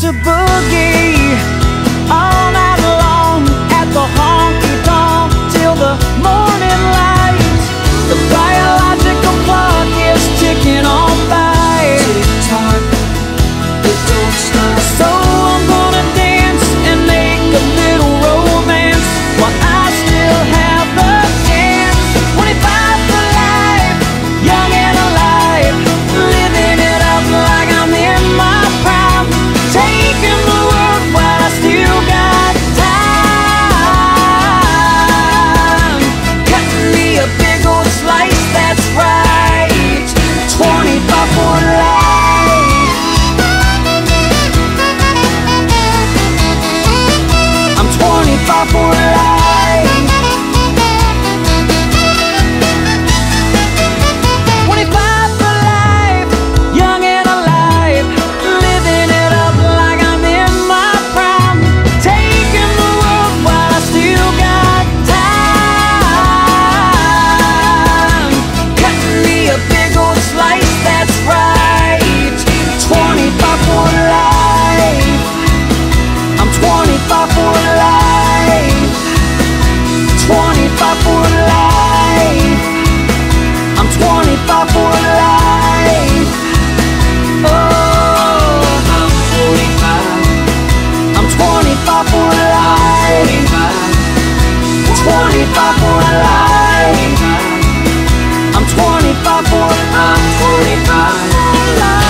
to boogie all night long at the honky-tonk till the morning light. The biological clock is ticking on by. Tick-tock, it don't stop. So I'm gonna dance and make a little romance while I still have the chance. 25 for life, young and alive, living it up like I'm in my prime, taking the world while I still got time. Cut me a big old slice, that's right, 25 for life. I'm 25 for life.